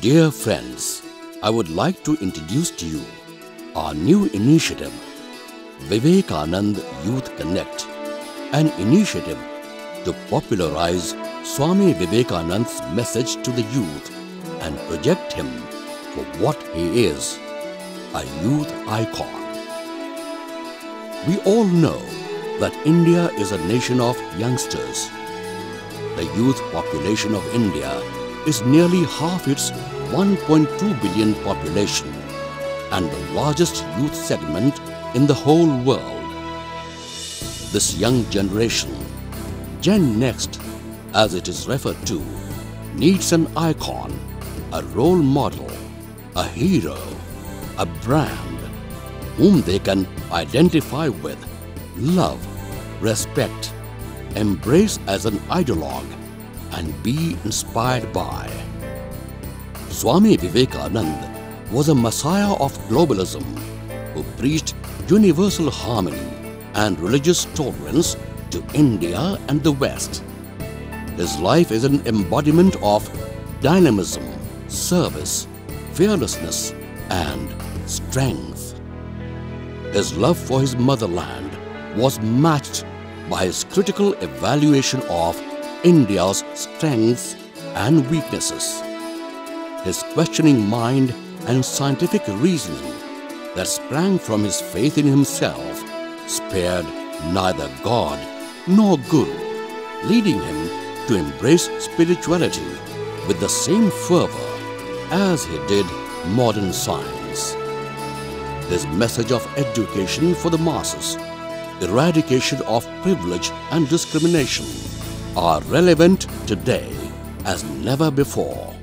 Dear friends, I would like to introduce to you our new initiative, Vivekananda Youth Connect, an initiative to popularize Swami Vivekananda's message to the youth and project him for what he is, a youth icon. We all know that India is a nation of youngsters. The youth population of India is nearly half its 1.2 billion population and the largest youth segment in the whole world. This young generation, GenNext, as it is referred to, needs an icon, a role model, a hero, a brand, whom they can identify with, love, respect, embrace as an ideologue, and be inspired by. Swami Vivekananda was a messiah of globalism who preached universal harmony and religious tolerance to India and the West. His life is an embodiment of dynamism, service, fearlessness, and strength. His love for his motherland was matched by his critical evaluation of India's strengths and weaknesses. His questioning mind and scientific reasoning that sprang from his faith in himself spared neither God nor Guru, leading him to embrace spirituality with the same fervor as he did modern science. His message of education for the masses, eradication of privilege and discrimination are relevant today as never before.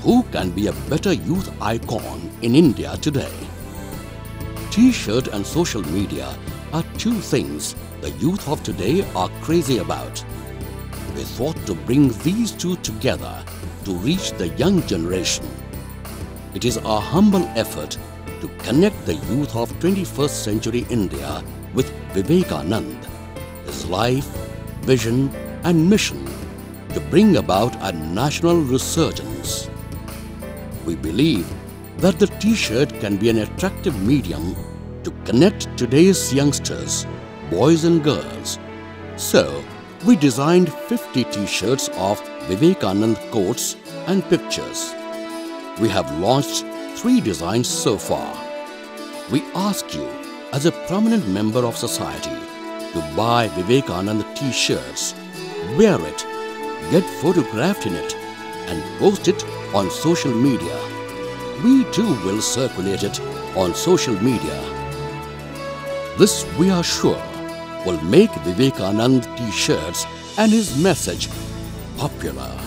Who can be a better youth icon in India today? T-shirt and social media are two things the youth of today are crazy about. They thought to bring these two together to reach the young generation. It is our humble effort to connect the youth of 21st century India with Vivekananda, his life, vision and mission to bring about a national resurgence. We believe that the T-shirt can be an attractive medium to connect today's youngsters, boys and girls. So, we designed 50 T-shirts of Vivekananda quotes and pictures. We have launched 3 designs so far. We ask you, as a prominent member of society, to buy Vivekananda T-shirts, wear it, get photographed in it, and post it on social media. We too will circulate it on social media. This, we are sure, will make Vivekananda T-shirts and his message popular.